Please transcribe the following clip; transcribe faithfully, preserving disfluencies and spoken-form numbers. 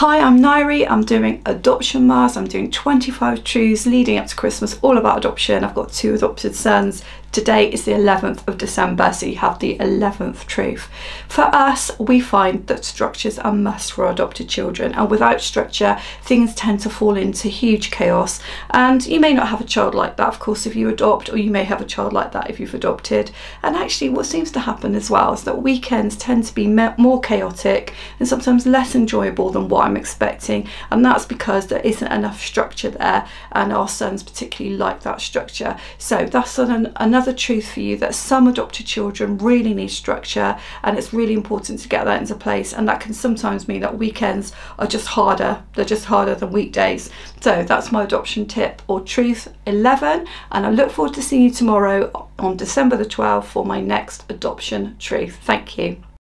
Hi, I'm Nairi. I'm doing Adoption Mars. I'm doing twenty-five truths leading up to Christmas, all about adoption. I've got two adopted sons. Today is the eleventh of December, so you have the eleventh truth. For us, we find that structures are must for our adopted children, and without structure, things tend to fall into huge chaos. And you may not have a child like that, of course, if you adopt, or you may have a child like that if you've adopted. And actually, what seems to happen as well is that weekends tend to be more chaotic and sometimes less enjoyable than what I'm expecting, and that's because there isn't enough structure there, and our sons particularly like that structure. So that's an, another Another truth for you, that some adopted children really need structure, and it's really important to get that into place, and that can sometimes mean that weekends are just harder, they're just harder than weekdays. So that's my adoption tip or truth eleven, and I look forward to seeing you tomorrow on December the twelfth for my next adoption truth. Thank you.